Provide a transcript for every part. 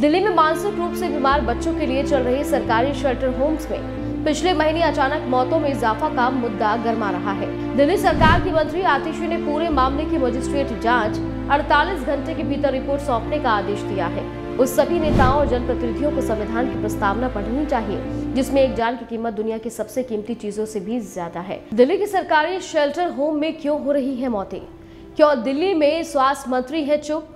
दिल्ली में मानसिक रूप से बीमार बच्चों के लिए चल रहे सरकारी शेल्टर होम्स में पिछले महीने अचानक मौतों में इजाफा का मुद्दा गरमा रहा है। दिल्ली सरकार की मंत्री आतिशी ने पूरे मामले की मजिस्ट्रेट जांच 48 घंटे के भीतर रिपोर्ट सौंपने का आदेश दिया है। उस सभी नेताओं और जनप्रतिनिधियों को संविधान की प्रस्तावना पढ़नी चाहिए जिसमें एक जान की कीमत दुनिया की सबसे कीमती चीजों से भी ज्यादा है। दिल्ली के सरकारी शेल्टर होम में क्यों हो रही है मौतें? क्यों दिल्ली में स्वास्थ्य मंत्री है चुप?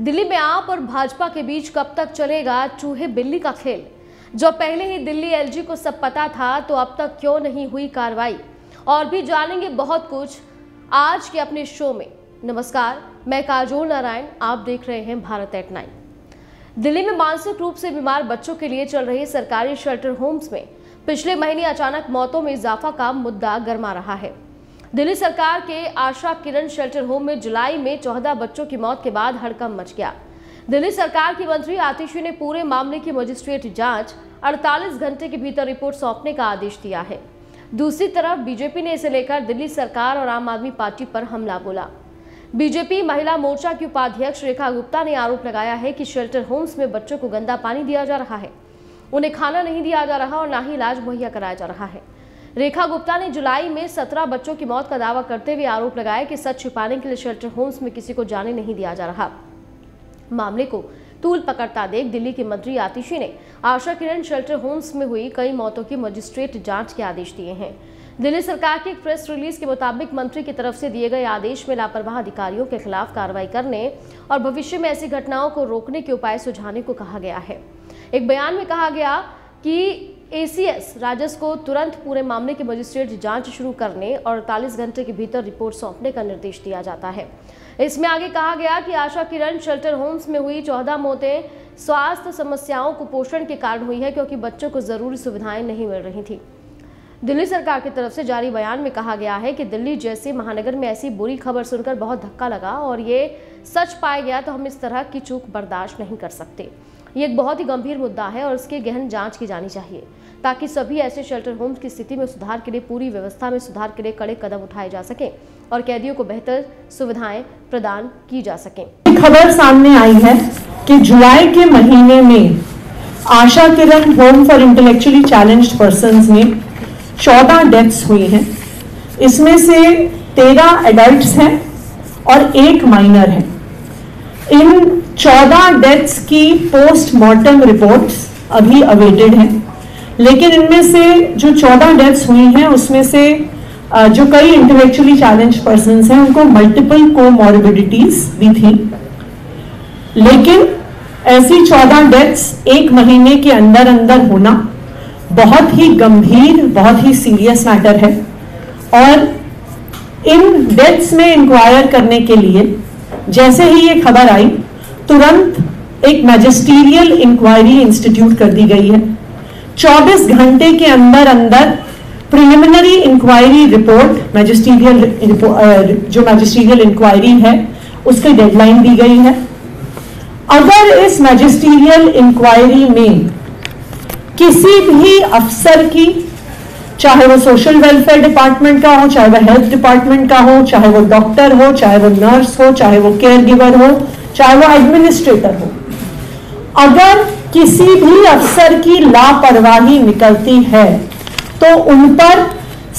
दिल्ली में आप और भाजपा के बीच कब तक चलेगा चूहे बिल्ली का खेल? जो पहले ही दिल्ली एलजी को सब पता था तो अब तक क्यों नहीं हुई कार्रवाई? और भी जानेंगे बहुत कुछ आज के अपने शो में। नमस्कार, मैं काजोल नारायण, आप देख रहे हैं भारत एट 9। दिल्ली में मानसिक रूप से बीमार बच्चों के लिए चल रहे सरकारी शेल्टर होम्स में पिछले महीने अचानक मौतों में इजाफा का मुद्दा गरमा रहा है। दिल्ली सरकार के आशा किरण शेल्टर होम में जुलाई में 14 बच्चों की मौत के बाद हड़कंप मच गया। दिल्ली सरकार की मंत्री आतिशी ने पूरे मामले की मजिस्ट्रेट जांच 48 घंटे के भीतर रिपोर्ट सौंपने का आदेश दिया है। दूसरी तरफ बीजेपी ने इसे लेकर दिल्ली सरकार और आम आदमी पार्टी पर हमला बोला। बीजेपी महिला मोर्चा की उपाध्यक्ष रेखा गुप्ता ने आरोप लगाया है कि शेल्टर होम्स में बच्चों को गंदा पानी दिया जा रहा है, उन्हें खाना नहीं दिया जा रहा और ना ही इलाज मुहैया कराया जा रहा है। रेखा गुप्ता ने जुलाई में 17 बच्चों की मौत का दावा करते हुए आरोप लगाया कि सच छिपाने के लिए शेल्टर होम्स में किसी को जाने नहीं दिया जा रहा। मामले को तूल पकड़ता देख दिल्ली की मंत्री आतिशी ने आशा किरण शेल्टर होम्स में हुई कई मौतों की मजिस्ट्रेट जांच के आदेश दिए हैं। दिल्ली सरकार की एक प्रेस रिलीज के मुताबिक मंत्री की तरफ से दिए गए आदेश में लापरवाह अधिकारियों के खिलाफ कार्रवाई करने और भविष्य में ऐसी घटनाओं को रोकने के उपाय सुझाने को कहा गया है। एक बयान में कहा गया कि एसीएस राजस्व को तुरंत पूरे मामले की मजिस्ट्रेट जांच शुरू करने और 48 घंटे के भीतर रिपोर्ट सौंपने का निर्देश दिया जाता है। इसमें आगे कहा गया कि आशा किरण शेल्टर होम्स में हुई 14 मौतें स्वास्थ्य समस्याओं कुपोषण के कारण हुई है क्योंकि बच्चों को जरूरी सुविधाएं नहीं मिल रही थी। दिल्ली सरकार की तरफ से जारी बयान में कहा गया है कि दिल्ली जैसे महानगर में ऐसी बुरी खबर सुनकर बहुत धक्का लगा और ये सच पाया गया तो हम इस तरह की चूक बर्दाश्त नहीं कर सकते। ये एक बहुत ही गंभीर मुद्दा है और इसकी गहन जांच की जानी चाहिए ताकि सभी ऐसे शेल्टर होम्स की स्थिति में सुधार के लिए पूरी व्यवस्था में सुधार के लिए कड़े कदम उठाए जा सकें और कैदियों को बेहतर सुविधाएं प्रदान की जा सकें। खबर सामने आई है कि जुलाई के महीने में Asha Kiran home for intellectually challenged persons में 14 डेथ्स हुई हैं। इसमें से 13 एडल्ट्स हैं और 1 माइनर है। इन 14 डेथ्स की पोस्टमार्टम रिपोर्ट्स अभी अवेटेड हैं, लेकिन इनमें से जो 14 डेथ्स हुई हैं उसमें से जो कई इंटेलेक्चुअली चैलेंज्ड पर्सन्स हैं उनको मल्टीपल कोमॉर्बिडिटीज भी थी, लेकिन ऐसी 14 डेथ्स एक महीने के अंदर अंदर होना बहुत ही गंभीर, बहुत ही सीरियस मैटर है। और इन डेथ्स में इंक्वायर करने के लिए जैसे ही ये खबर आई तुरंत एक मैजिस्टीरियल इंक्वायरी इंस्टीट्यूट कर दी गई है। 24 घंटे के अंदर अंदर प्रिलिमिनरी इंक्वायरी रिपोर्ट जो मैजिस्टीरियल इंक्वायरी है उसकी डेडलाइन दी गई है। अगर इस मैजिस्टीरियल इंक्वायरी में किसी भी अफसर की, चाहे वो सोशल वेलफेयर डिपार्टमेंट का हो, चाहे वो हेल्थ डिपार्टमेंट का हो, चाहे वो डॉक्टर हो, चाहे वो नर्स हो, चाहे वो केयर गिवर हो, चाहे वो एडमिनिस्ट्रेटर हो, अगर किसी भी अफसर की लापरवाही निकलती है तो उन पर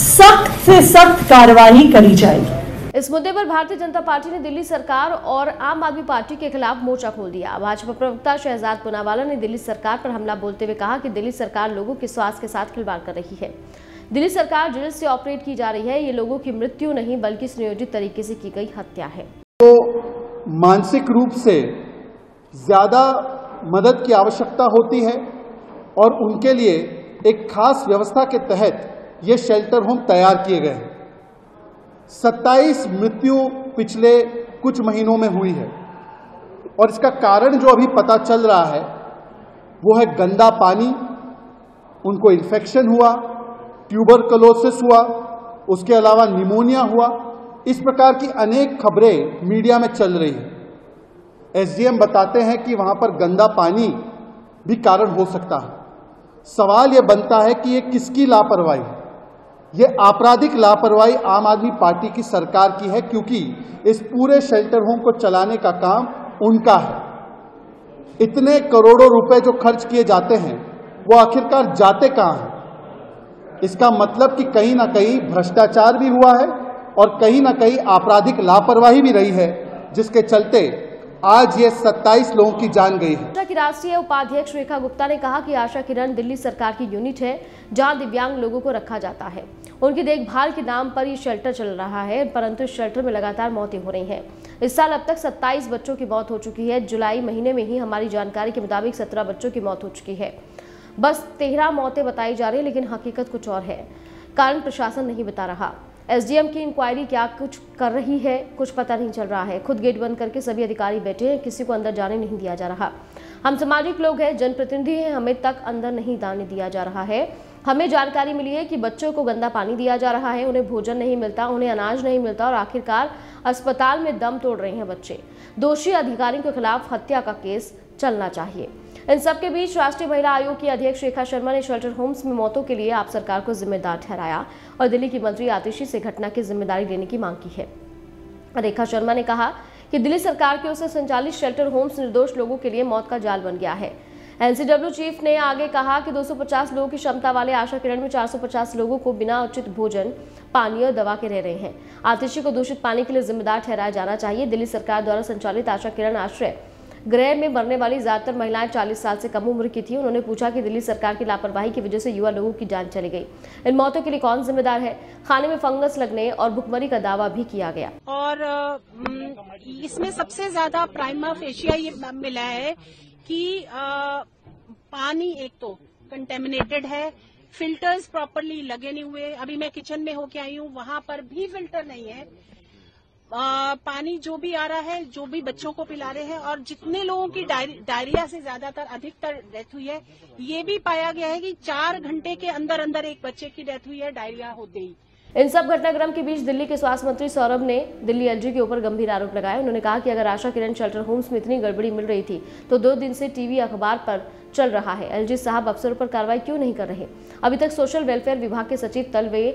सख्त से सख्त कार्रवाई करी जाएगी। इस मुद्दे पर भारतीय जनता पार्टी ने दिल्ली सरकार और आम आदमी पार्टी के खिलाफ मोर्चा खोल दिया। भाजपा प्रवक्ता शहजाद पुनावाला ने दिल्ली सरकार पर हमला बोलते हुए कहा कि दिल्ली सरकार लोगों के स्वास्थ्य के साथ खिलवाड़ कर रही है। दिल्ली सरकार जेल से ऑपरेट की जा रही है। ये लोगों की मृत्यु नहीं बल्कि सुनियोजित तरीके से की गई हत्या है। तो मानसिक रूप से ज्यादा मदद की आवश्यकता होती है और उनके लिए एक खास व्यवस्था के तहत ये शेल्टर होम तैयार किए गए हैं। 27 मृत्यु पिछले कुछ महीनों में हुई है और इसका कारण जो अभी पता चल रहा है वो है गंदा पानी। उनको इन्फेक्शन हुआ, ट्यूबरकुलोसिस हुआ, उसके अलावा निमोनिया हुआ। इस प्रकार की अनेक खबरें मीडिया में चल रही है। एसडीएम बताते हैं कि वहां पर गंदा पानी भी कारण हो सकता है। सवाल यह बनता है कि यह किसकी लापरवाही? यह आपराधिक लापरवाही आम आदमी पार्टी की सरकार की है क्योंकि इस पूरे शेल्टर होम को चलाने का काम उनका है। इतने करोड़ों रुपए जो खर्च किए जाते हैं वो आखिरकार जाते कहाँ हैं? इसका मतलब कि कहीं ना कहीं भ्रष्टाचार भी हुआ है और कहीं ना कहीं आपराधिक लापरवाही भी रही है, जिसके चलते आज ये 27 लोगों की जान गई है। भाजपा की राष्ट्रीय उपाध्यक्ष रेखा गुप्ता ने कहा कि आशा किरण दिल्ली सरकार की यूनिट है जहां दिव्यांग लोगों को रखा जाता है। उनकी देखभाल के नाम पर ये शेल्टर चल रहा है, परंतु इस शेल्टर में लगातार मौतें हो रही हैं। इस साल अब तक 27 बच्चों की मौत हो चुकी है। जुलाई महीने में ही हमारी जानकारी के मुताबिक 17 बच्चों की मौत हो चुकी है। बस 13 मौतें बताई जा रही है, लेकिन हकीकत कुछ और है, कारण प्रशासन नहीं बता रहा। एसडीएम की इंक्वायरी क्या कुछ कर रही है, कुछ पता नहीं चल रहा है। खुद गेट बंद करके सभी अधिकारी बैठे हैं, किसी को अंदर जाने नहीं दिया जा रहा। हम सामाजिक लोग हैं, जनप्रतिनिधि हैं, हमें तक अंदर नहीं जाने दिया जा रहा है। हमें जानकारी मिली है कि बच्चों को गंदा पानी दिया जा रहा है, उन्हें भोजन नहीं मिलता, उन्हें अनाज नहीं मिलता और आखिरकार अस्पताल में दम तोड़ रहे हैं बच्चे। दोषी अधिकारियों के खिलाफ हत्या का केस चलना चाहिए। इन सबके बीच राष्ट्रीय महिला आयोग की अध्यक्ष रेखा शर्मा ने शेल्टर होम्स में मौतों के लिए आप सरकार को जिम्मेदार ठहराया और दिल्ली की मंत्री आतिशी से घटना की जिम्मेदारी लेने की मांग की है। रेखा शर्मा ने कहा कि दिल्ली सरकार की ओर से संचालित शेल्टर होम्स निर्दोष लोगों के लिए मौत का जाल बन गया है। एनसीडब्ल्यू चीफ ने आगे कहा कि 250 लोगों की क्षमता वाले आशा किरण में 450 लोगों को बिना उचित भोजन, पानी और दवा के रह रहे हैं। आतिशी को दूषित पानी के लिए जिम्मेदार ठहराया जाना चाहिए। दिल्ली सरकार द्वारा संचालित आशा किरण आश्रय गृह में मरने वाली ज्यादातर महिलाएं 40 साल से कम उम्र की थी। उन्होंने पूछा कि दिल्ली सरकार की लापरवाही की वजह से युवा लोगों की जान चली गई। इन मौतों के लिए कौन जिम्मेदार है? खाने में फंगस लगने और भुखमरी का दावा भी किया गया और इसमें सबसे ज्यादा प्राइमा फेशिया ये मिला है कि पानी एक तो कंटेमिनेटेड है, फिल्टर्स प्रॉपरली लगे नहीं हुए। अभी मैं किचन में होके आई हूँ, वहाँ पर भी फिल्टर नहीं है। पानी जो भी आ रहा है, जो भी बच्चों को पिला रहे हैं और जितने लोगों की डायरिया से ज्यादातर अधिकतर डेथ हुई है। ये भी पाया गया है कि 4 घंटे के अंदर अंदर एक बच्चे की डेथ हुई है डायरिया होते ही। इन सब घटनाक्रम के बीच दिल्ली के स्वास्थ्य मंत्री सौरभ ने दिल्ली एलजी के ऊपर गंभीर आरोप लगाए। उन्होंने कहा कि अगर आशा किरण शेल्टर होम्स में इतनी गड़बड़ी मिल रही थी तो 2 दिन से टीवी अखबार पर चल रहा है। एलजी साहब अफसरों पर कार्रवाई क्यों नहीं कर रहे? अभी तक सोशल वेलफेयर विभाग के सचिव तलवे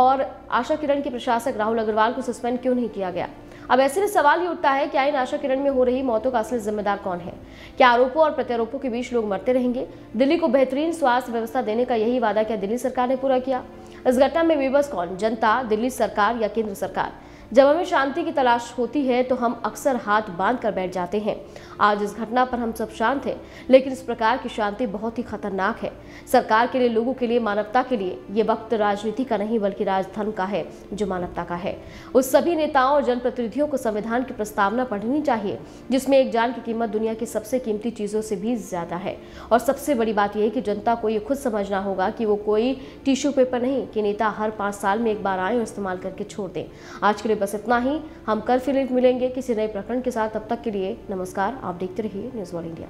और आशा किरण के प्रशासक राहुल अग्रवाल को सस्पेंड क्यों नहीं किया गया? अब ऐसे में सवाल ये उठता है कि इन आशा किरण में हो रही मौतों का असली जिम्मेदार कौन है? क्या आरोपों और प्रत्यारोपों के बीच लोग मरते रहेंगे? दिल्ली को बेहतरीन स्वास्थ्य व्यवस्था देने का यही वादा क्या दिल्ली सरकार ने पूरा किया? इस घटना में विवश कौन, जनता, दिल्ली सरकार या केंद्र सरकार? जब हमें शांति की तलाश होती है तो हम अक्सर हाथ बांध कर बैठ जाते हैं। आज इस घटना पर हम सब शांत हैं, लेकिन इस प्रकार की शांति बहुत ही खतरनाक है। सरकार के लिए, लोगों के लिए, मानवता के लिए ये वक्त राजनीति का नहीं बल्कि राजधर्म का है, जो मानवता का है। उस सभी नेताओं और जनप्रतिनिधियों को संविधान की प्रस्तावना पढ़नी चाहिए जिसमें एक जान की कीमत दुनिया की सबसे कीमती चीज़ों से भी ज़्यादा है। और सबसे बड़ी बात यह है कि जनता को ये खुद समझना होगा कि वो कोई टिश्यू पेपर नहीं कि नेता हर 5 साल में एक बार आए और इस्तेमाल करके छोड़ दें। आज के लिए बस इतना ही। हम कल फिर मिलेंगे किसी नए प्रकरण के साथ। तब तक के लिए नमस्कार। आप देखते रहिए न्यूज़ वर्ल्ड इंडिया।